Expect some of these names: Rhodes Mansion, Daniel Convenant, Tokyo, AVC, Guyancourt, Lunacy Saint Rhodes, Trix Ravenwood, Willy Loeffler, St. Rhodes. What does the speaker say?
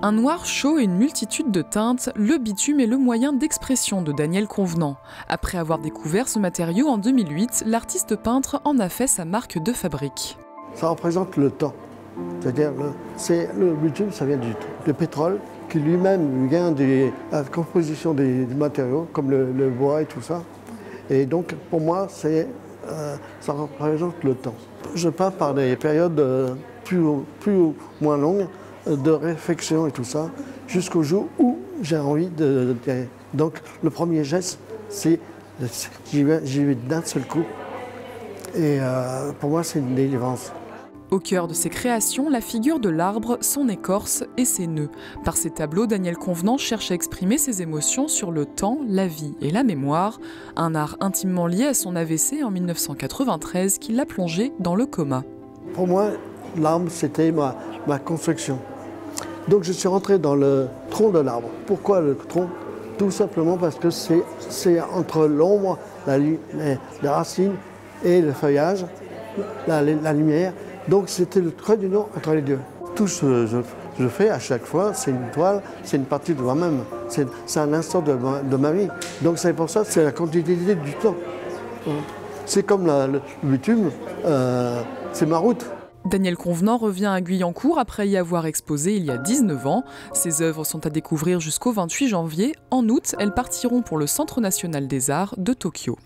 Un noir chaud et une multitude de teintes, le bitume est le moyen d'expression de Daniel Convenant. Après avoir découvert ce matériau en 2008, l'artiste peintre en a fait sa marque de fabrique. Ça représente le temps. C'est-à-dire, le bitume, ça vient du pétrole, qui lui-même vient de la composition des matériaux, comme le bois et tout ça. Et donc, pour moi, ça représente le temps. Je peins par des périodes plus ou moins longues, de réflexion et tout ça, jusqu'au jour où j'ai envie de... Donc le premier geste, c'est j'y vais d'un seul coup. Et pour moi, c'est une délivrance. Au cœur de ses créations, la figure de l'arbre, son écorce et ses nœuds. Par ses tableaux, Daniel Convenant cherche à exprimer ses émotions sur le temps, la vie et la mémoire, un art intimement lié à son AVC en 1993 qui l'a plongé dans le coma. Pour moi, l'arbre, c'était ma construction. Donc je suis rentré dans le tronc de l'arbre. Pourquoi le tronc? Tout simplement parce que c'est entre l'ombre, les racines et le feuillage, la lumière. Donc c'était le trait d'union entre les deux. Tout ce que je fais à chaque fois, c'est une toile, c'est une partie de moi-même. C'est un instant de ma vie. Donc c'est pour ça que c'est la continuité du temps. C'est comme le bitume, c'est ma route. Daniel Convenant revient à Guyancourt après y avoir exposé il y a 19 ans. Ses œuvres sont à découvrir jusqu'au 28 janvier. En août, elles partiront pour le Centre national des arts de Tokyo.